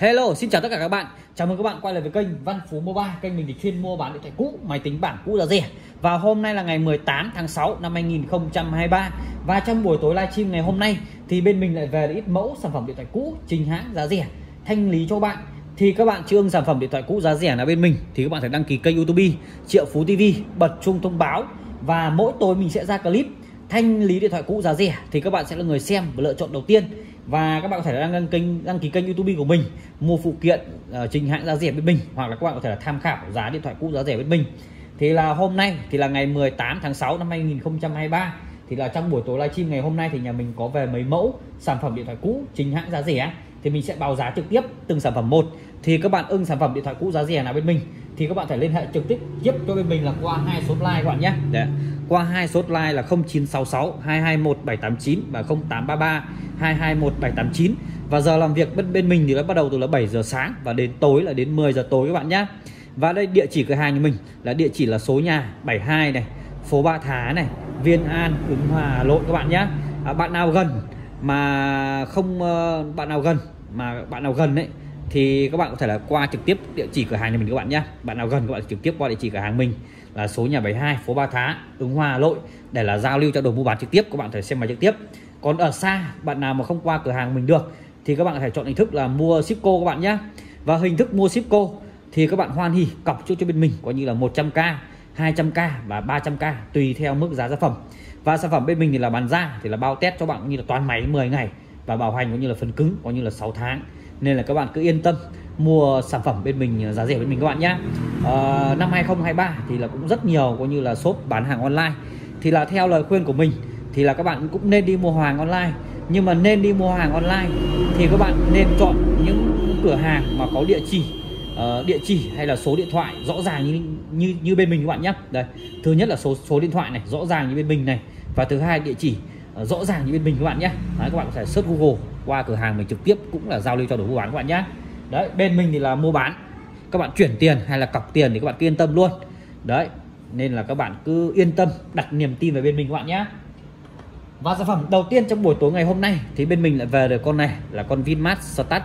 Hello, xin chào tất cả các bạn. Chào mừng các bạn quay lại với kênh Văn Phú Mobile. Kênh mình thì chuyên mua bán điện thoại cũ, máy tính bảng cũ giá rẻ. Và hôm nay là ngày 18 tháng 6 năm 2023. Và trong buổi tối livestream ngày hôm nay thì bên mình lại về để ít mẫu sản phẩm điện thoại cũ chính hãng giá rẻ thanh lý cho bạn. Thì các bạn chưa ưng sản phẩm điện thoại cũ giá rẻ là bên mình thì các bạn phải đăng ký kênh YouTube Triệu Phú TV, bật chuông thông báo. Và mỗi tối mình sẽ ra clip thanh lý điện thoại cũ giá rẻ thì các bạn sẽ là người xem và lựa chọn đầu tiên. Và các bạn có thể đăng ký kênh YouTube của mình, mua phụ kiện chính hãng giá rẻ bên mình, hoặc là các bạn có thể là tham khảo giá điện thoại cũ giá rẻ bên mình. Thì là hôm nay thì là ngày 18 tháng 6 năm 2023 thì là trong buổi tối livestream ngày hôm nay thì nhà mình có về mấy mẫu sản phẩm điện thoại cũ chính hãng giá rẻ thì mình sẽ báo giá trực tiếp từng sản phẩm một. Thì các bạn ưng sản phẩm điện thoại cũ giá rẻ nào bên mình thì các bạn phải liên hệ trực tiếp cho bên mình là qua hai số hotline các bạn nhé. Qua hai số hotline là 0966 221 789 và 0833 221 789. Và giờ làm việc bên mình thì nó bắt đầu từ là 7 giờ sáng và đến tối là đến 10 giờ tối các bạn nhé. Và đây địa chỉ cửa hàng của mình là địa chỉ là số nhà 72 này, phố Ba Thá này, Viên An, Ứng Hòa, Hà Nội các bạn nhé. Bạn nào gần đấy thì các bạn có thể là qua trực tiếp địa chỉ cửa hàng nhà mình các bạn nhé. Bạn nào gần các bạn trực tiếp qua địa chỉ cửa hàng mình là số nhà 72, phố Ba Thá, Ứng Hòa, Hà Nội để là giao lưu trao đổi mua bán trực tiếp, các bạn có thể xem máy trực tiếp. Còn ở xa, bạn nào mà không qua cửa hàng mình được thì các bạn có thể chọn hình thức là mua shipco các bạn nhé. Và hình thức mua shipco thì các bạn hoan hỉ cọc cho bên mình coi như là 100k, 200k và 300k tùy theo mức giá sản phẩm. Và sản phẩm bên mình thì là bán ra thì là bao test cho bạn như là toàn máy 10 ngày và bảo hành cũng như là phần cứng coi như là 6 tháng. Nên là các bạn cứ yên tâm mua sản phẩm bên mình giá rẻ bên mình các bạn nhé. Năm 2023 thì là cũng rất nhiều coi như là shop bán hàng online. Thì là theo lời khuyên của mình thì là các bạn cũng nên đi mua hàng online. Nhưng mà nên đi mua hàng online thì các bạn nên chọn những cửa hàng mà có địa chỉ hay là số điện thoại rõ ràng như bên mình các bạn nhé. Đây, thứ nhất là số điện thoại này rõ ràng như bên mình này, và thứ hai địa chỉ rõ ràng như bên mình các bạn nhé. Đấy, các bạn có thể search Google qua cửa hàng mình trực tiếp cũng là giao lưu trao đổi mua bán các bạn nhé. Đấy, bên mình thì là mua bán, các bạn chuyển tiền hay là cọc tiền thì các bạn cứ yên tâm luôn. Đấy, nên là các bạn cứ yên tâm đặt niềm tin vào bên mình các bạn nhé. Và sản phẩm đầu tiên trong buổi tối ngày hôm nay thì bên mình lại về được con này là con Vinmart Start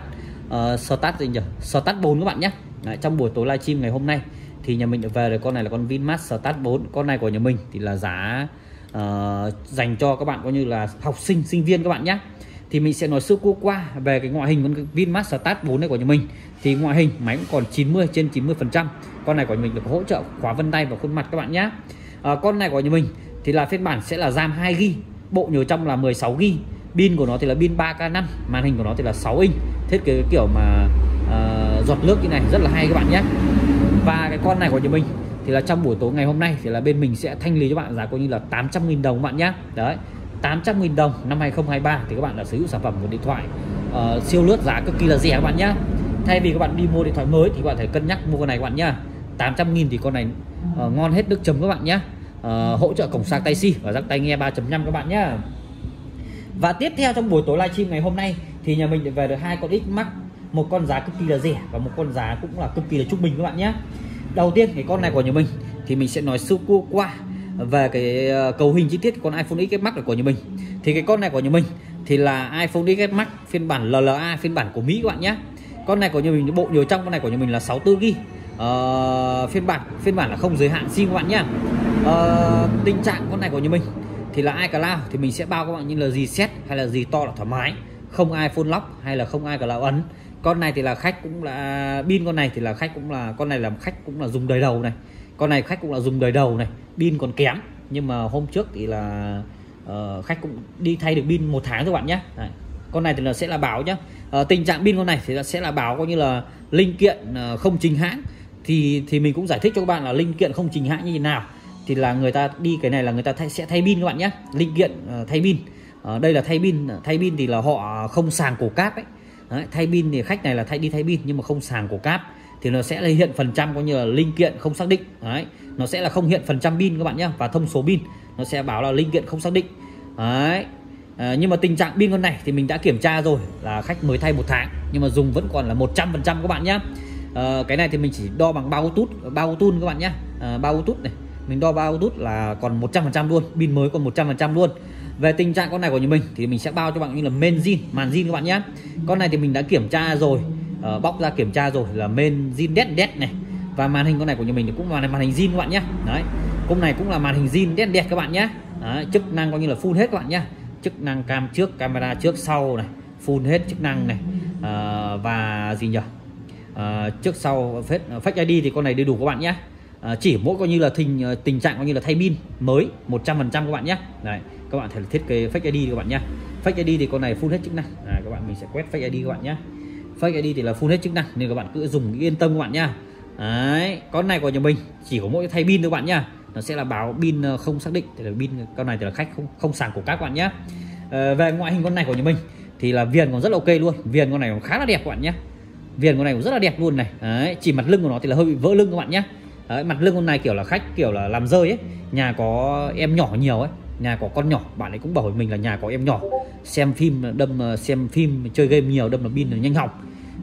4 các bạn nhé. Đấy, trong buổi tối livestream ngày hôm nay thì nhà mình lại về được con này là con Vinmart Start 4. Con này của nhà mình thì là giá dành cho các bạn coi như là học sinh, sinh viên các bạn nhé. Thì mình sẽ nói sơ qua về cái ngoại hình con Vinmart Start 4 này của nhà mình. Thì ngoại hình máy cũng còn 90/90%. Con này của nhà mình được hỗ trợ khóa vân tay và khuôn mặt các bạn nhé. Con này của nhà mình thì là phiên bản sẽ là RAM 2GB, bộ nhớ trong là 16GB, pin của nó thì là pin 3K5, màn hình của nó thì là 6 inch, thiết kế cái kiểu mà giọt nước như này rất là hay các bạn nhé. Và cái con này của nhà mình thì là trong buổi tối ngày hôm nay thì là bên mình sẽ thanh lý cho bạn giá coi như là 800.000 đồng các bạn nhé. Đấy, 800.000 đồng năm 2023 thì các bạn đã sở hữu sản phẩm một điện thoại siêu lướt giá cực kỳ là rẻ các bạn nhé. Thay vì các bạn đi mua điện thoại mới thì các bạn phải cân nhắc mua con này các bạn nhé. 800.000 thì con này ngon hết nước chấm các bạn nhé. Hỗ trợ cổng sạc tai C và giắc tai nghe 3.5 các bạn nhé. Và tiếp theo trong buổi tối livestream ngày hôm nay thì nhà mình về được hai con X Max, một con giá cực kỳ là rẻ và một con giá cũng là cực kỳ là trung bình các bạn nhé. Đầu tiên cái con này của nhà mình thì mình sẽ nói sơ qua về cái cấu hình chi tiết con iPhone XS Max của nhà mình. Thì cái con này của nhà mình thì là iPhone XS Max phiên bản LLA, phiên bản của Mỹ các bạn nhé. Con này của nhà mình, bộ nhớ trong con này của nhà mình là 64GB, phiên bản là không giới hạn SIM các bạn nhé. Tình trạng con này của nhà mình thì là iCloud thì mình sẽ bao các bạn như là reset hay là gì to là thoải mái, không iPhone lock hay là không iCloud ấn. Con này thì là khách cũng là pin, con này là khách cũng là dùng đời đầu này. Con này khách cũng là dùng đời đầu này, pin còn kém, nhưng mà hôm trước thì là khách cũng đi thay được pin 1 tháng các bạn nhé. Đấy, con này thì là sẽ là báo nhé. Tình trạng pin con này thì sẽ là báo coi như là linh kiện không chính hãng. Thì mình cũng giải thích cho các bạn là linh kiện không chính hãng như thế nào. Thì là người ta đi cái này là người ta sẽ thay pin các bạn nhé, linh kiện thay pin. Đây là thay pin thì là họ không sàng cổ cáp ấy. Đấy, thay pin thì khách này là thay pin nhưng mà không sàng cổ cáp thì nó sẽ hiện phần trăm coi như là linh kiện không xác định. Đấy, nó sẽ là không hiện phần trăm pin các bạn nhé, và thông số pin nó sẽ báo là linh kiện không xác định. Đấy, nhưng mà tình trạng pin con này thì mình đã kiểm tra rồi là khách mới thay 1 tháng nhưng mà dùng vẫn còn là 100% các bạn nhé. Cái này thì mình chỉ đo bằng bao tun các bạn nhé, bao tút này mình đo bao tút là còn 100% luôn, pin mới còn 100% luôn. Về tình trạng con này của nhà mình thì mình sẽ bao cho bạn như là main zin, màn zin các bạn nhé. Con này thì mình đã kiểm tra rồi, bóc ra kiểm tra rồi là main zin đét này. Và màn hình con này của nhà mình thì cũng là màn hình zin các bạn nhé. Đấy, hôm này cũng là màn hình zin đét các bạn nhé. Đấy, chức năng coi như là full hết các bạn nhé. Chức năng cam trước, camera trước sau này, full hết chức năng này. Và gì nhỉ, trước sau Face ID thì con này đầy đủ các bạn nhé. Chỉ mỗi coi như là tình trạng coi như là thay pin mới 100% các bạn nhé. Đấy, các bạn thể thiết kế Face ID các bạn nhé. Face ID thì con này full hết chức năng. Đấy, các bạn mình sẽ quét Face ID các bạn nhé. Face ID thì là full hết chức năng nên các bạn cứ dùng yên tâm các bạn nhá. Đấy, con này của nhà mình chỉ có mỗi thay pin thôi các bạn nhá. Nó sẽ là báo pin không xác định, thì là pin con này thì là khách không sàng của các bạn nhá. Về ngoại hình con này của nhà mình thì là viền còn rất là ok luôn, viền con này còn khá là đẹp các bạn nhá. Viền con này cũng rất là đẹp luôn này. Đấy, chỉ mặt lưng của nó thì là hơi bị vỡ lưng các bạn nhá. Đấy, mặt lưng con này kiểu là khách kiểu là làm rơi ấy, nhà có em nhỏ nhiều ấy, nhà có con nhỏ, bạn ấy cũng bảo với mình là nhà có em nhỏ xem phim chơi game nhiều đâm là pin là nhanh hỏng,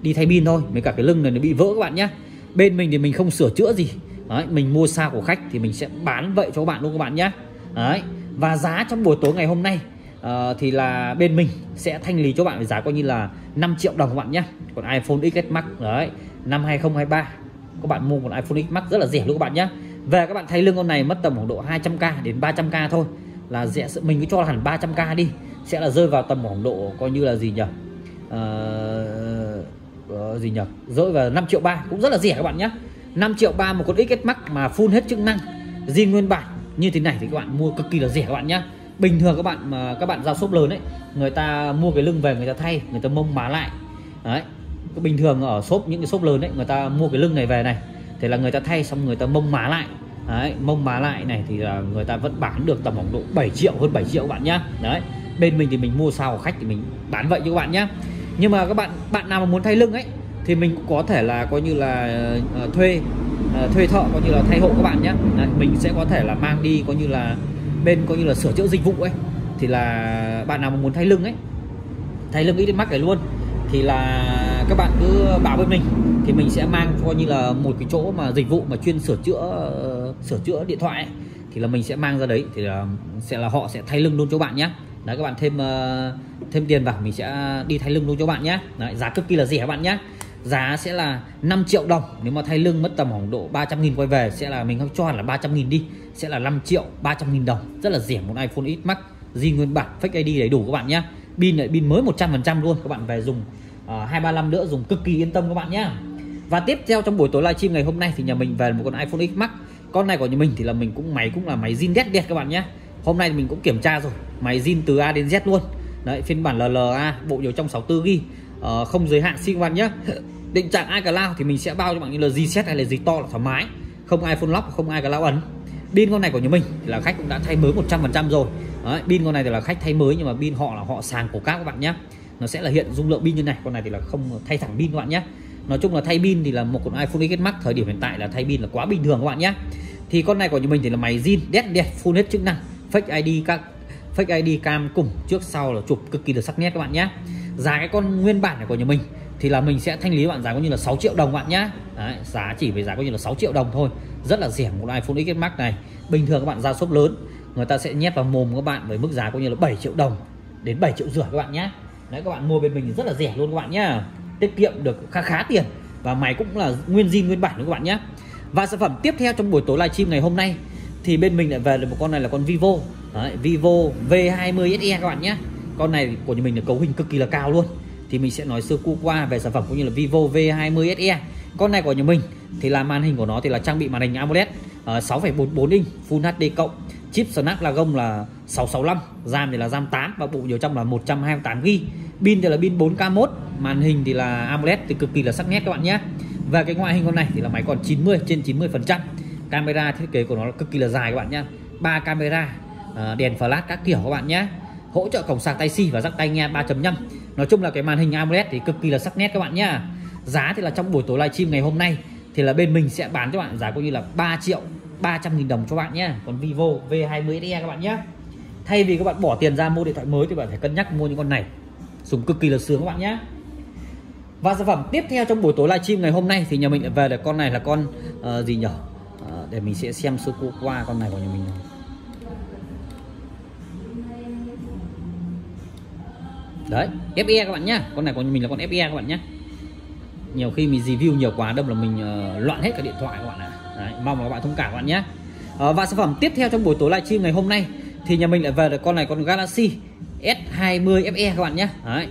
đi thay pin thôi. Mấy cả cái lưng này nó bị vỡ các bạn nhé. Bên mình thì mình không sửa chữa gì. Đấy, mình mua xa của khách thì mình sẽ bán vậy cho các bạn luôn các bạn nhé. Đấy, và giá trong buổi tối ngày hôm nay thì là bên mình sẽ thanh lý cho bạn với giá coi như là 5 triệu đồng các bạn nhé. Còn iPhone XS Max đấy, năm 2023 các bạn mua một iPhone XS Max rất là rẻ luôn các bạn nhé. Về các bạn thay lưng con này mất tầm khoảng độ 200k đến 300k thôi là rẻ, mình cứ cho là hẳn 300k đi, sẽ là rơi vào tầm khoảng độ coi như là gì nhỉ, rơi vào 5 triệu 3, cũng rất là rẻ các bạn nhé. 5 triệu 3 một con XS Max mà full hết chức năng zin nguyên bản như thế này thì các bạn mua cực kỳ là rẻ các bạn nhé. Bình thường các bạn mà các bạn ra shop lớn ấy, người ta mua cái lưng về người ta thay, người ta mông má lại. Đấy, bình thường ở shop, những cái shop lớn ấy, người ta mua cái lưng này về này thì là người ta thay xong người ta mông má lại. Đấy, mông má lại này thì là người ta vẫn bán được tầm khoảng độ 7 triệu, hơn 7 triệu các bạn nhá. Đấy, bên mình thì mình mua sao khách thì mình bán vậy cho các bạn nhá. Nhưng mà các bạn nào mà muốn thay lưng ấy thì mình cũng có thể là coi như là thuê thợ coi như là thay hộ các bạn nhá. Đấy, mình sẽ có thể là mang đi coi như là bên coi như là sửa chữa dịch vụ ấy, thì là bạn nào mà muốn thay lưng ấy, thay lưng ít mắc này luôn thì là các bạn cứ bảo với mình thì mình sẽ mang coi như là một cái chỗ mà dịch vụ mà chuyên sửa chữa điện thoại ấy, thì là mình sẽ mang ra đấy thì là họ sẽ thay lưng luôn cho bạn nhé. Đấy, các bạn thêm tiền vào mình sẽ đi thay lưng luôn cho bạn nhé. Đấy, giá cực kỳ là rẻ các bạn nhé. Giá sẽ là 5 triệu đồng, nếu mà thay lưng mất tầm khoảng độ 300.000 quay về, sẽ là mình không cho hẳn là 300.000 đi, sẽ là 5 triệu 300.000 đồng, rất là rẻ một iPhone XS Max zin nguyên bản, Face ID đầy đủ các bạn nhé. Pin lại pin mới 100% luôn, các bạn về dùng 2-3 năm nữa dùng cực kỳ yên tâm các bạn nhé. Và tiếp theo trong buổi tối livestream ngày hôm nay thì nhà mình về một con iPhone X Max. Con này của nhà mình thì là mình cũng là máy zin đét các bạn nhé. Hôm nay thì mình cũng kiểm tra rồi, máy zin từ A đến Z luôn. Đấy, phiên bản LLA, bộ nhớ trong 64GB, không giới hạn SIM các bạn nhé. Định trạng iCloud thì mình sẽ bao cho bạn như là reset hay là gì to là thoải mái, không iPhone lock, không iCloud ấn. Pin con này của nhà mình thì là khách cũng đã thay mới 100% rồi. Đấy, pin con này thì là khách thay mới nhưng mà pin họ là họ sàng của các bạn nhé. Nó sẽ là hiện dung lượng pin như này, con này thì là không thay thẳng pin các bạn nhé. Nói chung là thay pin thì là một con iPhone XS Max thời điểm hiện tại là thay pin là quá bình thường các bạn nhé. Thì con này của nhà mình thì là máy zin đét full hết chức năng, Face ID cam cùng trước sau là chụp cực kỳ được sắc nét các bạn nhé. Giá cái con nguyên bản này của nhà mình thì là mình sẽ thanh lý bạn giá coi như là 6 triệu đồng bạn nhá. Đấy, giá chỉ với giá coi như là 6 triệu đồng thôi, rất là rẻ một iPhone XS Max này. Bình thường các bạn ra shop lớn người ta sẽ nhét vào mồm các bạn với mức giá coi như là 7 triệu đồng đến 7,5 triệu các bạn nhá. Đấy, các bạn mua bên mình rất là rẻ luôn các bạn nhá, tiết kiệm được khá tiền và máy cũng là nguyên zin nguyên bản luôn các bạn nhá. Và sản phẩm tiếp theo trong buổi tối livestream ngày hôm nay thì bên mình lại về được một con này là con Vivo. Đấy, Vivo V20 SE các bạn nhá. Con này của nhà mình là cấu hình cực kỳ là cao luôn. Thì mình sẽ nói sơ qua về sản phẩm cũng như là Vivo V20 SE. Con này của nhà mình thì là màn hình của nó thì là trang bị màn hình AMOLED 6,44 inch Full HD+, chip Snapdragon là 665, RAM thì là RAM 8 và bộ nhớ trong là 128GB. Pin thì là pin 4K1, màn hình thì là AMOLED thì cực kỳ là sắc nét các bạn nhé. Và cái ngoại hình con này thì là máy còn 90/90%. Camera thiết kế của nó là cực kỳ là dài các bạn nhé, 3 camera, đèn flash các kiểu các bạn nhé. Hỗ trợ cổng sạc Type-C và jack tai nghe 3.5. Nói chung là cái màn hình AMOLED thì cực kỳ là sắc nét các bạn nhá. Giá thì là trong buổi tối livestream ngày hôm nay thì là bên mình sẽ bán cho bạn giá coi như là 3.300.000 đồng cho bạn nhá. Còn Vivo V20 SE các bạn nhá. Thay vì các bạn bỏ tiền ra mua điện thoại mới thì bạn phải cân nhắc mua những con này, dùng cực kỳ là sướng các bạn nhá. Và sản phẩm tiếp theo trong buổi tối livestream ngày hôm nay thì nhà mình lại về được con này là con để mình sẽ xem sơ qua con này của nhà mình này. Đấy, FE các bạn nhá. Con này của mình là con FE các bạn nhá. Nhiều khi mình review nhiều quá đâm là mình loạn hết các điện thoại các bạn ạ. Đấy, mong là các bạn thông cảm các bạn nhé. Và sản phẩm tiếp theo trong buổi tối livestream ngày hôm nay thì nhà mình lại về được con này, con Galaxy S20 FE các bạn nhé. Đấy.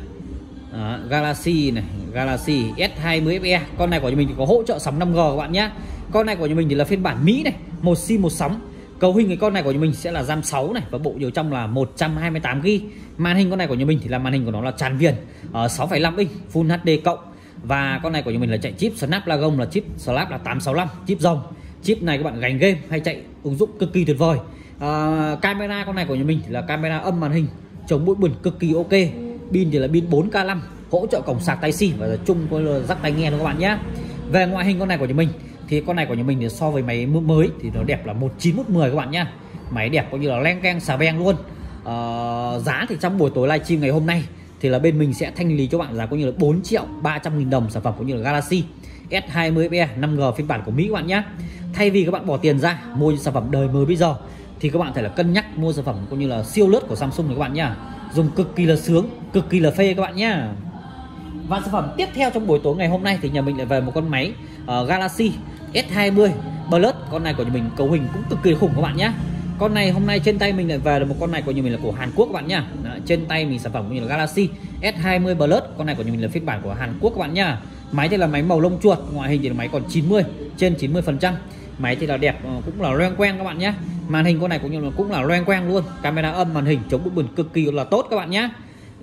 Galaxy này, Galaxy S20 FE. Con này của nhà mình thì có hỗ trợ sóng 5G các bạn nhé. Con này của nhà mình thì là phiên bản Mỹ này, một sim một sóng. Cấu hình cái con này của nhà mình sẽ là RAM 6 này và bộ nhớ trong là 128GB. Màn hình con này của nhà mình thì là màn hình của nó là tràn viền 6,5 inch Full HD cộng. Và con này của nhà mình là chạy chip Snapdragon là chip Snap là 865, chip rồng. Chip này các bạn gánh game hay chạy ứng dụng cực kỳ tuyệt vời. Camera con này của nhà mình là camera âm màn hình, chống bụi bẩn cực kỳ ok. Pin thì là pin 4K5, hỗ trợ cổng sạc tai xi và chung có rắc tai nghe đó các bạn nhé. Về ngoại hình con này của nhà mình thì con này của nhà mình thì so với máy mới thì nó đẹp là 19110 các bạn nhá. Máy đẹp coi như là leng keng xà beng luôn. Giá thì trong buổi tối livestream ngày hôm nay thì là bên mình sẽ thanh lý cho bạn giá coi như là 4.300.000 đồng sản phẩm cũng như là Galaxy S20 FE 5G phiên bản của Mỹ các bạn nhé. Thay vì các bạn bỏ tiền ra mua những sản phẩm đời mới bây giờ thì các bạn phải là cân nhắc mua sản phẩm cũng như là siêu lướt của Samsung này các bạn nhá. Dùng cực kỳ là sướng, cực kỳ là phê các bạn nhá. Và sản phẩm tiếp theo trong buổi tối ngày hôm nay thì nhà mình lại về một con máy Galaxy S20 Plus. Con này của nhà mình cấu hình cũng cực kỳ khủng các bạn nhé. Con này hôm nay trên tay mình lại về được một con này của nhà mình là của Hàn Quốc các bạn nhá. Trên tay mình sản phẩm của nhà mình là Galaxy S20 Plus. Con này của nhà mình là phiên bản của Hàn Quốc các bạn nhá. Máy thì là máy màu lông chuột, ngoại hình thì là máy còn 90 trên 90%. Máy thì là đẹp cũng là loeng queng các bạn nhé. Màn hình con này cũng là loeng queng luôn. Camera âm màn hình chống bụi bẩn cực kỳ là tốt các bạn nhé.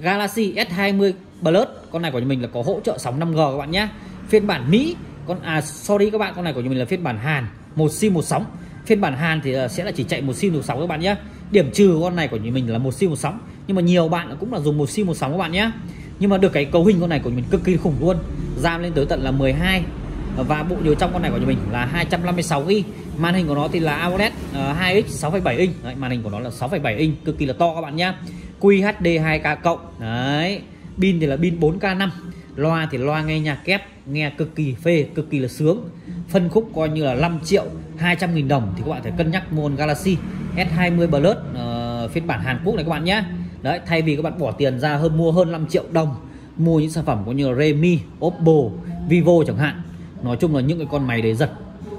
Galaxy S20 Plus con này của nhà mình là có hỗ trợ sóng 5G các bạn nhé. Phiên bản Mỹ con này của nhà mình là phiên bản Hàn, một sim một sóng. Phiên bản Hàn thì sẽ là chỉ chạy một sim một sóng các bạn nhé. Điểm trừ con này của nhà mình là một sim một sóng, nhưng mà nhiều bạn cũng là dùng một sim một sóng các bạn nhé. Nhưng mà được cái cấu hình con này của nhà mình cực kỳ khủng luôn. RAM lên tới tận là 12 và bộ nhớ trong con này của nhà mình là 256GB. Màn hình của nó thì là AMOLED 2x 6,7 inch. Đấy, màn hình của nó là 6,7 inch, cực kỳ là to các bạn nhá. QHD 2K cộng. Đấy. Pin thì là pin 4K5. Loa thì loa nghe nhạc kép, nghe cực kỳ phê, cực kỳ là sướng. Phân khúc coi như là 5.200.000 đồng thì các bạn phải cân nhắc mua Galaxy S20 Plus phiên bản Hàn Quốc này các bạn nhá. Đấy, thay vì các bạn bỏ tiền ra mua hơn 5 triệu đồng mua những sản phẩm có như là Redmi, Oppo, Vivo chẳng hạn. Nói chung là những cái con máy đấy giật.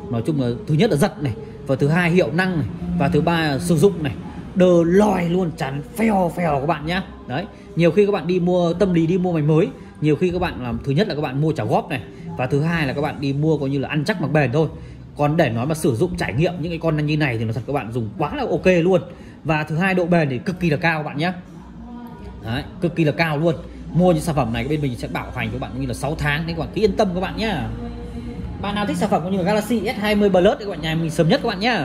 Nói chung là thứ nhất là giật này, và thứ hai hiệu năng này, và thứ ba là sử dụng này, đờ lòi luôn, chán phèo phèo các bạn nhá. Đấy, nhiều khi các bạn đi mua, tâm lý đi mua máy mới, nhiều khi các bạn làm thứ nhất là các bạn mua trả góp này, và thứ hai là các bạn đi mua coi như là ăn chắc mặc bền thôi. Còn để nói mà sử dụng trải nghiệm những cái con như này thì nó thật các bạn dùng quá là ok luôn. Và thứ hai độ bền thì cực kỳ là cao các bạn nhá. Đấy, cực kỳ là cao luôn. Mua những sản phẩm này bên mình sẽ bảo hành cho các bạn như là 6 tháng nên các bạn cứ yên tâm các bạn nhá. Bạn nào thích sản phẩm cũng như là Galaxy S20 Plus các bạn nhà mình sớm nhất các bạn nhé.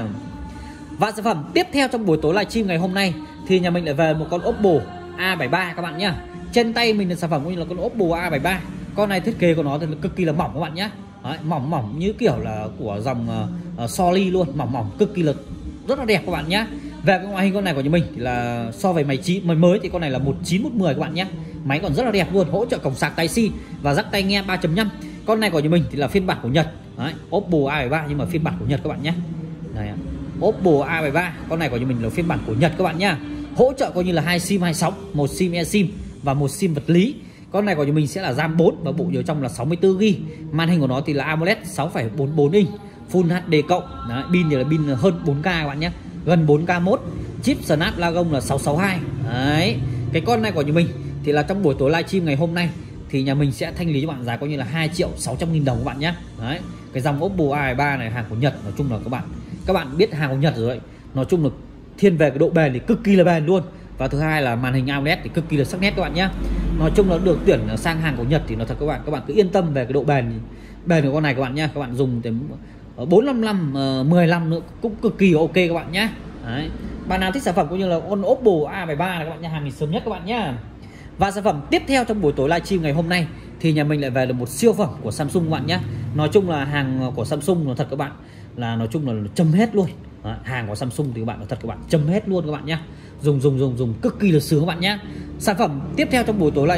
Và sản phẩm tiếp theo trong buổi tối livestream ngày hôm nay thì nhà mình lại về một con Oppo A73 các bạn nhé. Trên tay mình là sản phẩm cũng như là con Oppo A73. Con này thiết kế của nó thì cực kỳ là mỏng các bạn nhé. Đấy, mỏng như kiểu là của dòng Sony luôn, mỏng cực kỳ là rất là đẹp các bạn nhé. Về cái ngoại hình con này của nhà mình thì là so với máy mới thì con này là 19110 các bạn nhé. Máy còn rất là đẹp luôn, hỗ trợ cổng sạc tai xi và rắc tai nghe 3.5. Con này của nhà mình thì là phiên bản của Nhật. Đấy, Oppo A73 nhưng mà phiên bản của Nhật các bạn nhé. Đấy, Oppo A73 con này của nhà mình là phiên bản của Nhật các bạn nhá. Hỗ trợ coi như là 2 sim 2 sóng, một sim eSIM và một sim vật lý. Con này của nhà mình sẽ là RAM 4 và bộ nhớ trong là 64GB. Màn hình của nó thì là AMOLED 6,44 inch Full HD cộng. Đấy, pin thì là pin hơn 4K các bạn nhé, gần 4K1. Chip Snapdragon là 662. Đấy, cái con này của nhà mình thì là trong buổi tối livestream ngày hôm nay thì nhà mình sẽ thanh lý cho bạn giá coi như là 2.600.000 đồng các bạn nhé. Đấy, cái dòng Oppo A73 này hàng của Nhật, nói chung là các bạn biết hàng của Nhật rồi đấy. Nói chung là thiên về cái độ bền thì cực kỳ là bền luôn, và thứ hai là màn hình AMOLED thì cực kỳ là sắc nét các bạn nhé. Nói chung là được tuyển sang hàng của Nhật thì nó thật các bạn cứ yên tâm về cái độ bền của con này các bạn nhé. Các bạn dùng đến 4-5 năm, 10 năm nữa cũng cực kỳ ok các bạn nhé. Đấy, bạn nào thích sản phẩm cũng như là con Oppo A73 này các bạn nhé, hàng mình sớm nhất các bạn nhé. Và sản phẩm tiếp theo trong buổi tối livestream ngày hôm nay thì nhà mình lại về được một siêu phẩm của Samsung các bạn nhé. Nói chung là hàng của Samsung nó thật các bạn là nói chung là châm hết luôn. Đấy, hàng của Samsung thì các bạn nó thật các bạn châm hết luôn các bạn nhé. Dùng cực kỳ là sướng các bạn nhé. Sản phẩm tiếp theo trong buổi tối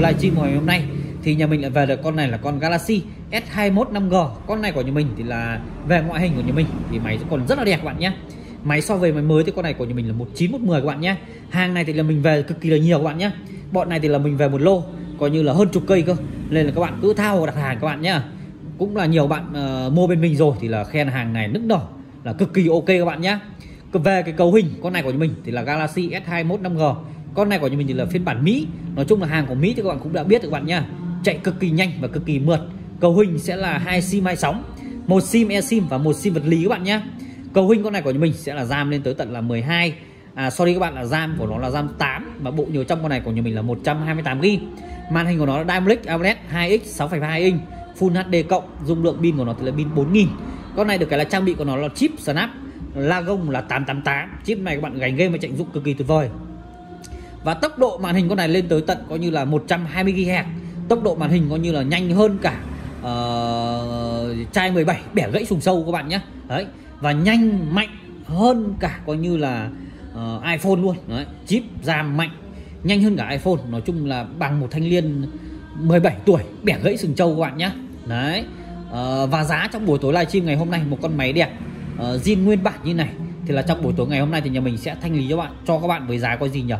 livestream ngày hôm nay thì nhà mình lại về được con này là con Galaxy S21 5G. Con này của nhà mình thì là về ngoại hình của nhà mình thì máy còn rất là đẹp các bạn nhé. Máy so với máy mới thì con này của nhà mình là 19110 các bạn nhé. Hàng này thì là mình về cực kỳ là nhiều các bạn nhé. Bọn này thì là mình về một lô coi như là hơn chục cây cơ, nên là các bạn cứ thao vào đặt hàng các bạn nhá. Cũng là nhiều bạn mua bên mình rồi thì là khen hàng này nức đỏ, là cực kỳ ok các bạn nhá. Về cái cấu hình, con này của mình thì là Galaxy S21 5G. Con này của mình thì là phiên bản Mỹ. Nói chung là hàng của Mỹ thì các bạn cũng đã biết các bạn nhá. Chạy cực kỳ nhanh và cực kỳ mượt. Cấu hình sẽ là hai SIM hai sóng, một SIM eSIM và một SIM vật lý các bạn nhá. Cấu hình con này của mình sẽ là RAM lên tới tận là 12. Sorry các bạn, là RAM của nó là RAM 8 và bộ nhớ trong con này của nhà mình là 128GB. Màn hình của nó là AMOLED 2X 6.2 inch, Full HD cộng, dung lượng pin của nó thì là pin 4000. Con này được cái là trang bị của nó là chip Snapdragon là 888. Chip này các bạn gánh game và chạy dụng cực kỳ tuyệt vời. Và tốc độ màn hình con này lên tới tận coi như là 120Hz. Tốc độ màn hình coi như là nhanh hơn cả chai 17 bẻ gãy sùng sâu các bạn nhé. Đấy, và nhanh mạnh hơn cả coi như là iPhone luôn. Đấy, chip RAM mạnh, nhanh hơn cả iPhone. Nói chung là bằng một thanh niên 17 tuổi bẻ gãy sừng trâu các bạn nhé. Đấy, và giá trong buổi tối livestream ngày hôm nay, một con máy đẹp zin nguyên bản như này thì là trong buổi tối ngày hôm nay thì nhà mình sẽ thanh lý cho các bạn với giá coi gì nhỉ,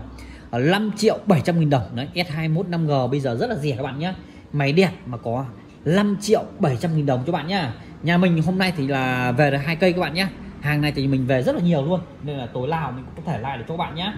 5.700.000 đồng. Đấy, S21 5G bây giờ rất là rẻ các bạn nhé. Máy đẹp mà có 5.700.000 đồng cho bạn nhá. Nhà mình hôm nay thì là về được 2 cây các bạn nhé. Hàng này thì mình về rất là nhiều luôn, nên là tối nào mình cũng có thể like được cho các bạn nhé.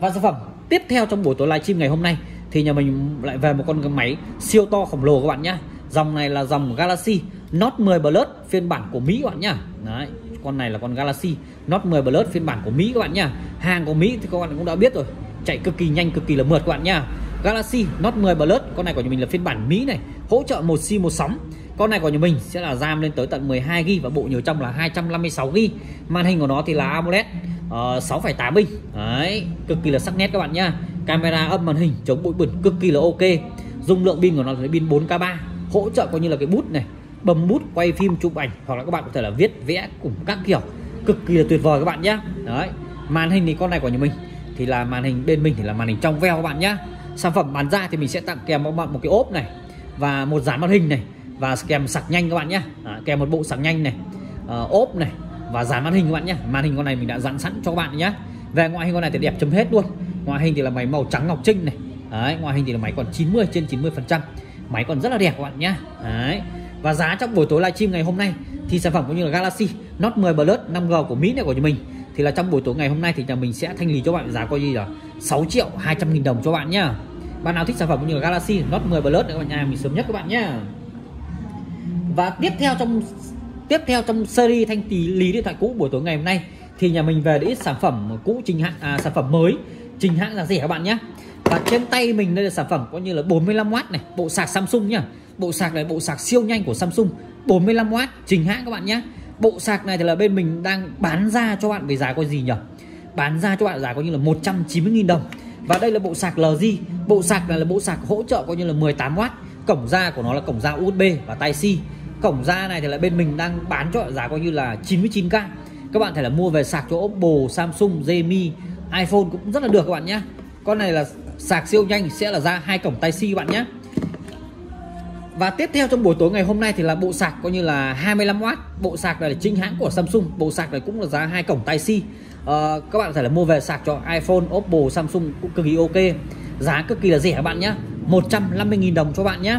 Và sản phẩm tiếp theo trong buổi tối livestream ngày hôm nay thì nhà mình lại về một con máy siêu to khổng lồ các bạn nhé. Dòng này là dòng Galaxy Note 10 Plus phiên bản của Mỹ các bạn nhá. Đấy, con này là con Galaxy Note 10 Plus phiên bản của Mỹ các bạn nhá. Hàng của Mỹ thì các bạn cũng đã biết rồi, chạy cực kỳ nhanh, cực kỳ là mượt các bạn nhá. Galaxy Note 10 Plus, con này của nhà mình là phiên bản Mỹ này, hỗ trợ một SIM một sóng. Con này của nhà mình sẽ là RAM lên tới tận 12GB và bộ nhớ trong là 256GB. Màn hình của nó thì là AMOLED 6.8 inch. Đấy, cực kỳ là sắc nét các bạn nhá. Camera âm màn hình chống bụi bẩn cực kỳ là ok. Dung lượng pin của nó là pin 4K3. Hỗ trợ coi như là cái bút này, bấm bút quay phim chụp ảnh hoặc là các bạn có thể là viết vẽ cùng các kiểu, cực kỳ là tuyệt vời các bạn nhé. Đấy, màn hình thì con này của nhà mình thì là màn hình, bên mình thì là màn hình trong veo các bạn nhé. Sản phẩm bán ra thì mình sẽ tặng kèm các bạn một cái ốp này và một dán màn hình này và kèm sạc nhanh các bạn nhé. Kèm một bộ sạc nhanh này, ốp này và dán màn hình các bạn nhé. Màn hình con này mình đã dán sẵn cho các bạn nhé. Về ngoại hình con này thì đẹp chấm hết luôn. Ngoại hình thì là máy màu trắng ngọc trinh này. Đấy, ngoại hình thì là máy còn 90/90%, máy còn rất là đẹp các bạn nhé. Đấy, và giá trong buổi tối livestream ngày hôm nay thì sản phẩm cũng như là Galaxy Note 10 Plus 5G của Mỹ này của nhà mình thì là trong buổi tối ngày hôm nay thì nhà mình sẽ thanh lý cho bạn giá coi như là 6.200.000 đồng cho bạn nhá. Bạn nào thích sản phẩm cũng như là Galaxy Note 10 Plus các bạn nhà mình sớm nhất các bạn nhá. Và tiếp theo trong series thanh lý điện thoại cũ buổi tối ngày hôm nay thì nhà mình về để ít sản phẩm cũ trình hãng, sản phẩm mới trình hãng giá rẻ các bạn nhé. Và trên tay mình đây là sản phẩm coi như là 45W này, bộ sạc Samsung nhá. Bộ sạc này, bộ sạc siêu nhanh của Samsung 45W trình hãng các bạn nhé. Bộ sạc này thì là bên mình đang bán ra cho bạn với giá coi gì nhỉ? Bán ra cho bạn giá coi như là 190.000 đồng. Và đây là bộ sạc LG. Bộ sạc này là bộ sạc hỗ trợ coi như là 18W. Cổng ra của nó là cổng ra USB và Type-C. Cổng ra này thì là bên mình đang bán cho bạn giá coi như là 99k. Các bạn thể là mua về sạc cho Oppo, Samsung, Redmi, iPhone cũng rất là được các bạn nhé. Con này là sạc siêu nhanh, sẽ là ra 2 cổng Type-C các bạn nhé. Và tiếp theo trong buổi tối ngày hôm nay thì là bộ sạc coi như là 25W. Bộ sạc này là chính hãng của Samsung. Bộ sạc này cũng là giá 2 cổng Type-C. Các bạn có thể là mua về sạc cho iPhone, Oppo, Samsung cũng cực kỳ ok. Giá cực kỳ là rẻ các bạn nhé, 150.000 đồng cho bạn nhé.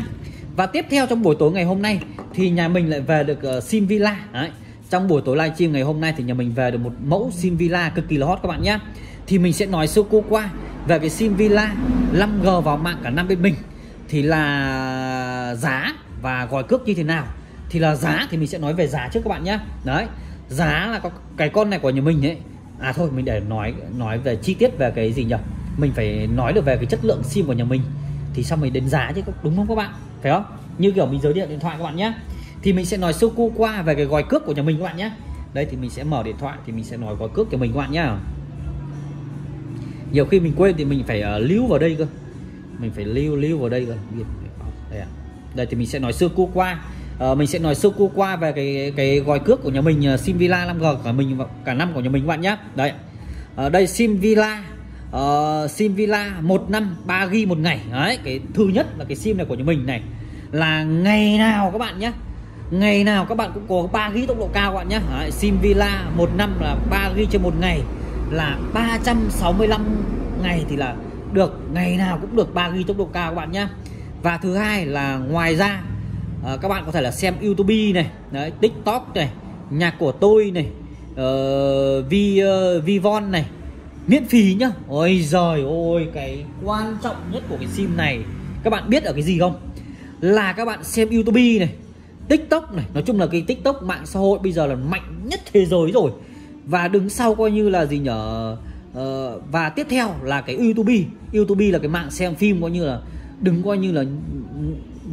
Và tiếp theo trong buổi tối ngày hôm nay thì nhà mình lại về được SIM Villa. Đấy, trong buổi tối livestream ngày hôm nay thì nhà mình về được một mẫu SIM Villa cực kỳ là hot các bạn nhé. Thì mình sẽ nói sơ qua về cái SIM Villa 5G vào mạng cả năm bên mình thì là giá và gói cước như thế nào. Thì là giá thì mình sẽ nói về giá trước các bạn nhé. Đấy, giá là cái con này của nhà mình ấy. À thôi, mình để nói về chi tiết về cái gì nhỉ, mình phải nói được về cái chất lượng SIM của nhà mình thì sau mình đến giá chứ, đúng không các bạn, phải không? Như kiểu mình giới thiệu điện thoại các bạn nhé, thì mình sẽ nói sơ qua về cái gói cước của nhà mình các bạn nhé. Đây thì mình sẽ mở điện thoại thì mình sẽ nói gói cước cho mình các bạn nhé. Nhiều khi mình quên thì mình phải lưu vào đây cơ. Mình phải lưu vào đây rồi. Đây, à. Đây thì mình sẽ nói sơ qua. Mình sẽ nói sơ qua về cái gói cước của nhà mình SIM Villa 5G của mình cả năm của nhà mình các bạn nhé. Đấy. Đây SIM Villa 1 năm 3GB một ngày. Đấy, cái thứ nhất là cái SIM này của nhà mình này là ngày nào các bạn nhé. Ngày nào các bạn cũng có 3GB tốc độ cao các bạn nhé. Đấy, SIM Villa 1 năm là 3GB trên một ngày là 365 ngày thì là được ngày nào cũng được 3G tốc độ cao các bạn nhé. Và thứ hai là ngoài ra các bạn có thể là xem YouTube này, đấy, TikTok này, nhạc của tôi này, Vivon này, miễn phí nhá. Ôi giời ôi, cái quan trọng nhất của cái sim này các bạn biết ở cái gì không, là các bạn xem YouTube này, TikTok này, nói chung là cái TikTok mạng xã hội bây giờ là mạnh nhất thế giới rồi, và đứng sau coi như là gì nhở, và tiếp theo là cái YouTube là cái mạng xem phim coi như là đứng coi như là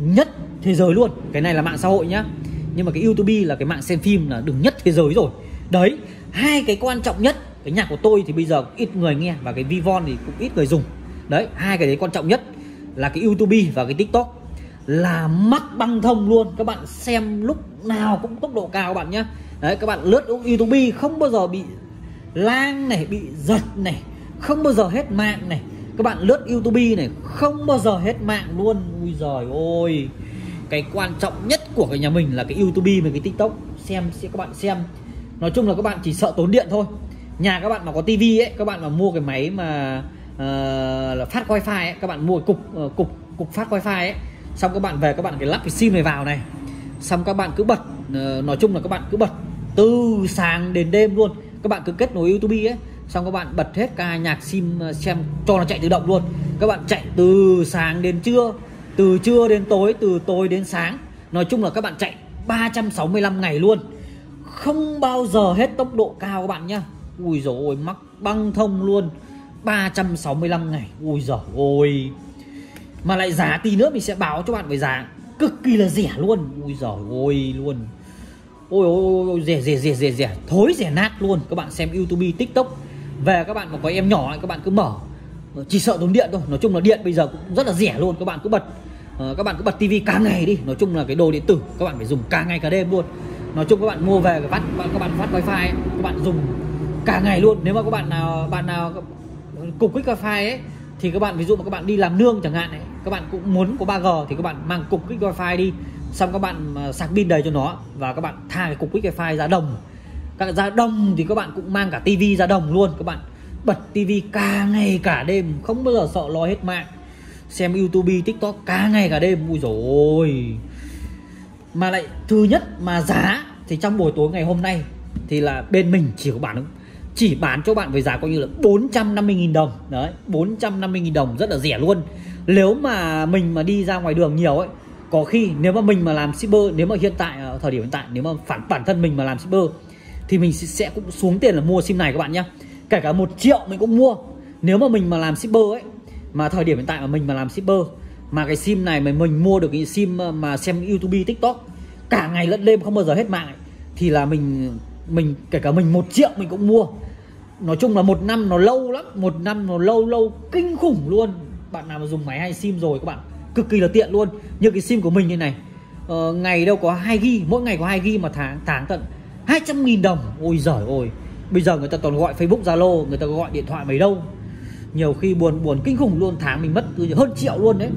nhất thế giới luôn. Cái này là mạng xã hội nhá, nhưng mà cái YouTube là cái mạng xem phim là đứng nhất thế giới rồi đấy. Hai cái quan trọng nhất, cái nhạc của tôi thì bây giờ ít người nghe và cái Vivon thì cũng ít người dùng đấy. Hai cái đấy quan trọng nhất là cái YouTube và cái TikTok là mắc băng thông luôn, các bạn xem lúc nào cũng tốc độ cao các bạn nhé. Đấy, các bạn lướt YouTube không bao giờ bị lag này, bị giật này, không bao giờ hết mạng này, các bạn lướt YouTube này không bao giờ hết mạng luôn. Ui giời ôi, cái quan trọng nhất của cái nhà mình là cái YouTube và cái TikTok, xem các bạn xem, nói chung là các bạn chỉ sợ tốn điện thôi. Nhà các bạn mà có tivi ấy, các bạn mà mua cái máy mà là phát wifi ấy, các bạn mua cục phát wifi ấy, xong các bạn về các bạn lắp cái sim này vào này, xong các bạn cứ bật, nói chung là các bạn cứ bật từ sáng đến đêm luôn, các bạn cứ kết nối YouTube ấy, xong các bạn bật hết ca nhạc sim xem cho nó chạy tự động luôn, các bạn chạy từ sáng đến trưa, từ trưa đến tối, từ tối đến sáng, nói chung là các bạn chạy 365 ngày luôn, không bao giờ hết tốc độ cao các bạn nhá. Ui dồi ôi, mắc băng thông luôn, 365 ngày. Ui dồi ôi, mà lại giá tí nữa mình sẽ báo cho bạn về giá cực kỳ là rẻ luôn. Ui dồi ôi luôn, ôi ôi ôi, rẻ thối rẻ nát luôn. Các bạn xem YouTube, TikTok về, các bạn mà có em nhỏ ấy, các bạn cứ mở, chỉ sợ tốn điện thôi. Nói chung là điện bây giờ cũng rất là rẻ luôn, các bạn cứ bật tivi cả ngày đi. Nói chung là cái đồ điện tử các bạn phải dùng cả ngày cả đêm luôn. Nói chung các bạn mua về các bạn phát wifi ấy, các bạn dùng cả ngày luôn. Nếu mà các bạn nào cục kích wifi ấy thì các bạn, ví dụ mà các bạn đi làm nương chẳng hạn ấy, các bạn cũng muốn có 3G thì các bạn mang cục kích wifi đi, xong các bạn sạc pin đầy cho nó và các bạn tha cái cục kích wifi giá đồng. Các giá đồng thì các bạn cũng mang cả tivi giá đồng luôn, các bạn bật tivi cả ngày cả đêm, không bao giờ sợ lo hết mạng. Xem YouTube, TikTok cả ngày cả đêm. Ui dồi ôi, mà lại thứ nhất mà giá thì trong buổi tối ngày hôm nay thì là bên mình chỉ bán cho bạn với giá coi như là 450.000 đồng đấy, 450.000 đồng rất là rẻ luôn. Nếu mà mình mà đi ra ngoài đường nhiều ấy, có khi nếu mà mình mà làm shipper, nếu mà hiện tại thời điểm hiện tại, nếu mà bản thân mình mà làm shipper thì mình sẽ cũng xuống tiền là mua sim này các bạn nhé, kể cả 1 triệu mình cũng mua. Nếu mà mình mà làm shipper ấy, mà thời điểm hiện tại mà mình mà làm shipper mà cái sim này mà mình mua được cái sim mà xem YouTube, TikTok cả ngày lẫn đêm không bao giờ hết mạng ấy, thì là mình kể cả mình 1 triệu mình cũng mua. Nói chung là một năm nó lâu lắm, một năm nó lâu kinh khủng luôn. Bạn nào mà dùng máy hay sim rồi các bạn cực kỳ là tiện luôn. Như cái sim của mình như này, ngày đâu có 2GB, mỗi ngày có 2GB mà tháng tận 200.000 đồng. Ôi giời ơi, bây giờ người ta toàn gọi Facebook, Zalo, người ta gọi điện thoại mấy đâu, nhiều khi buồn kinh khủng luôn. Tháng mình mất hơn triệu luôn đấy.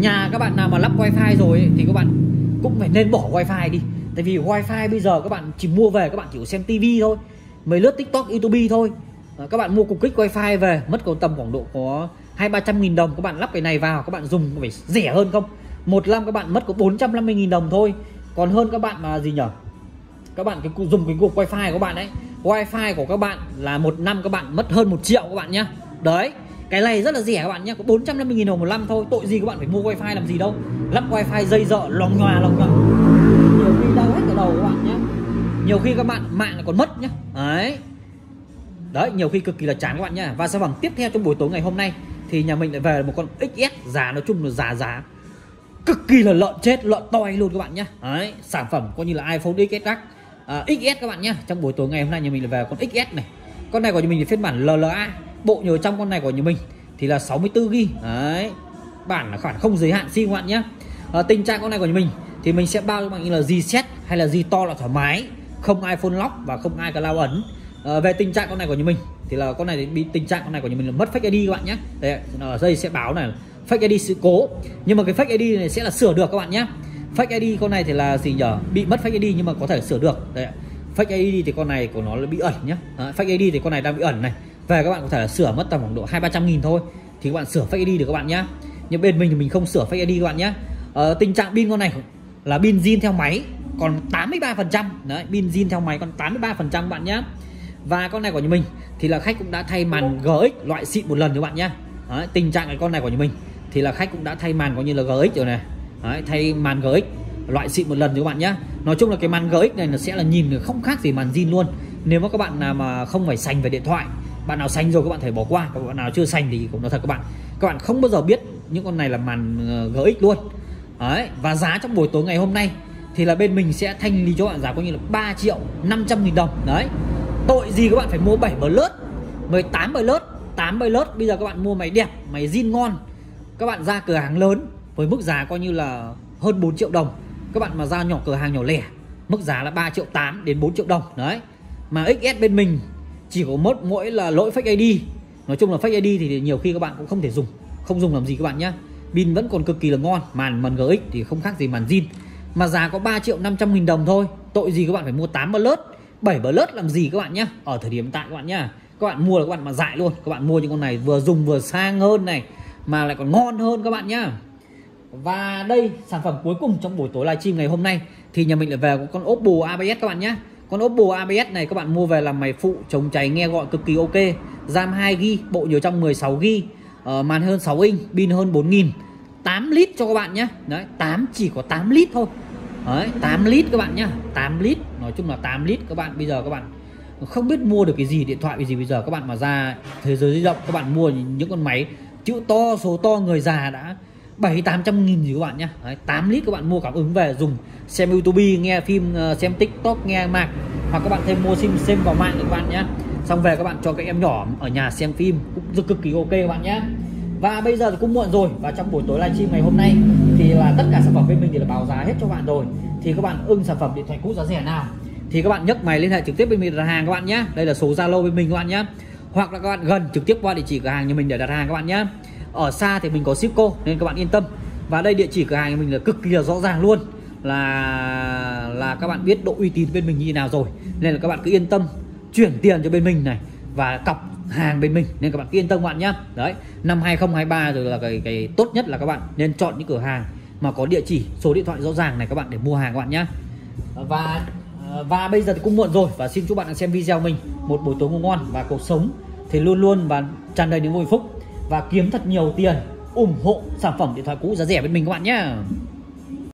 Nhà các bạn nào mà lắp wifi rồi ấy, thì các bạn cũng phải nên bỏ wifi đi. Tại vì wifi bây giờ các bạn chỉ mua về, các bạn chỉ xem tivi thôi, mới lướt TikTok, YouTube thôi. Các bạn mua cục kích wifi về mất còn tầm khoảng độ có 200-300.000 đồng, các bạn lắp cái này vào, các bạn dùng phải rẻ hơn không. Một năm các bạn mất có 450.000 đồng thôi, còn hơn các bạn mà gì nhở, các bạn dùng cái cục wifi của các bạn ấy, wifi của các bạn là một năm các bạn mất hơn 1 triệu các bạn nhá. Đấy, cái này rất là rẻ các bạn nhá, có 450.000 đồng một năm thôi. Tội gì các bạn phải mua wifi làm gì đâu, lắp wifi dây dợ lòng nhòa nhiều khi đau hết cả đầu các bạn nhé. Nhiều khi các bạn mạng là còn mất nhé. Đấy, nhiều khi cực kỳ là chán các bạn nhé. Và sản phẩm tiếp theo trong buổi tối ngày hôm nay thì nhà mình lại về một con XS, giá nói chung là giá cực kỳ là lợn chết, lợn toi luôn các bạn nhé. Đấy, sản phẩm coi như là iPhone XS các bạn nhé. Trong buổi tối ngày hôm nay nhà mình lại về con XS này. Con này của nhà mình là phiên bản LLA. Bộ nhớ trong con này của nhà mình thì là 64GB. Đấy, bản là khoản không giới hạn sim các bạn nhé. Tình trạng con này của nhà mình thì mình sẽ bao cho bạn như là reset hay là to là thoải mái, không iPhone lock và không ai cả lao ấn. Về tình trạng con này của nhà mình thì là con này bị tình trạng con này của nhà mình là mất Face ID các bạn nhé. Đấy, ở đây sẽ báo này Face ID sự cố, nhưng mà cái Face ID này sẽ là sửa được các bạn nhé. Face ID con này thì là gì nhở, bị mất Face ID nhưng mà có thể sửa được. Đấy, Face ID thì con này của nó là bị ẩn nhé. Face ID thì con này đang bị ẩn này, về các bạn có thể là sửa mất tầm khoảng độ 200-300.000 thôi. thì các bạn sửa Face ID được các bạn nhé. Nhưng bên mình thì mình không sửa Face ID các bạn nhé. Tình trạng pin con này là pin zin theo máy còn 83%. Đấy, pin zin theo máy còn 83% các bạn nhé. Và con này của nhà mình thì là khách cũng đã thay màn GX loại xịn một lần các bạn nhé. Đấy, tình trạng cái con này của nhà mình thì là khách cũng đã thay màn coi như là GX rồi này. Đấy, thay màn GX loại xịn một lần các bạn nhé. Nói chung là cái màn GX này nó sẽ là nhìn không khác gì màn zin luôn. Nếu mà các bạn nào mà không phải sành về điện thoại, bạn nào sành rồi các bạn phải bỏ qua, các bạn nào chưa sành thì cũng nói thật các bạn không bao giờ biết những con này là màn GX luôn. Đấy, và giá trong buổi tối ngày hôm nay thì là bên mình sẽ thanh lý cho bạn giá coi như là 3.500.000 đồng. Đấy, tội gì các bạn phải mua 7 Plus, 18 Plus, 8 Plus. Bây giờ các bạn mua máy đẹp, máy zin ngon, các bạn ra cửa hàng lớn với mức giá coi như là hơn 4 triệu đồng. Các bạn mà ra nhỏ cửa hàng nhỏ lẻ, mức giá là 3.800.000 đến 4 triệu đồng. Đấy, mà XS bên mình chỉ có mỗi là lỗi Face ID. Nói chung là Face ID thì nhiều khi các bạn cũng không thể dùng, không dùng làm gì các bạn nhé. Pin vẫn còn cực kỳ là ngon, màn GX thì không khác gì màn zin. Mà giá có 3.500.000 đồng thôi, tội gì các bạn phải mua 8 Plus, 7 Plus làm gì các bạn nhé. Ở thời điểm hiện tại các bạn nhé, các bạn mua là các bạn mà dại luôn. Các bạn mua những con này vừa dùng vừa sang hơn này, mà lại còn ngon hơn các bạn nhé. Và đây, sản phẩm cuối cùng trong buổi tối livestream ngày hôm nay thì nhà mình lại về con Oppo ABS các bạn nhé. Con Oppo ABS này các bạn mua về làm máy phụ chống cháy nghe gọi cực kỳ ok. RAM 2GB, bộ nhớ trong 16GB, màn hơn 6 inch, pin hơn 4000, 8 lít cho các bạn nhé. Đấy, chỉ có 8 lít thôi. Đấy, 8 lít các bạn nhé, 8 lít. Nói chung là 8 lít các bạn. Bây giờ các bạn không biết mua được cái gì, điện thoại cái gì bây giờ. Các bạn mà ra thế giới di động các bạn mua những con máy chữ to, số to, người già đã 700-800 nghìn gì các bạn nhé. 8 lít các bạn mua cảm ứng về dùng, xem YouTube, nghe phim, xem TikTok, nghe nhạc, hoặc các bạn thêm mua sim xem vào mạng các bạn nhé. Xong về các bạn cho các em nhỏ ở nhà xem phim cũng rất cực kỳ ok các bạn nhé. Và bây giờ thì cũng muộn rồi, và trong buổi tối livestream ngày hôm nay thì là tất cả sản phẩm bên mình thì là báo giá hết cho các bạn rồi. Thì các bạn ưng sản phẩm điện thoại cũ giá rẻ nào thì các bạn nhấc máy liên hệ trực tiếp bên mình đặt hàng các bạn nhé. Đây là số Zalo bên mình các bạn nhé. Hoặc là các bạn gần trực tiếp qua địa chỉ cửa hàng nhà mình để đặt hàng các bạn nhé. Ở xa thì mình có shipco nên các bạn yên tâm. Và đây địa chỉ cửa hàng mình là cực kỳ là rõ ràng luôn, là các bạn biết độ uy tín bên mình như thế nào rồi, nên là các bạn cứ yên tâm chuyển tiền cho bên mình này và cọc hàng bên mình, nên các bạn cứ yên tâm các bạn nhá. Đấy, năm 2023 rồi là cái tốt nhất là các bạn nên chọn những cửa hàng mà có địa chỉ, số điện thoại rõ ràng này các bạn để mua hàng các bạn nhá. Và bây giờ thì cũng muộn rồi, và xin chúc bạn đã xem video mình một buổi tối ngủ ngon, và cuộc sống thì luôn luôn và tràn đầy những vui phúc, và kiếm thật nhiều tiền ủng hộ sản phẩm điện thoại cũ giá rẻ bên mình các bạn nhé.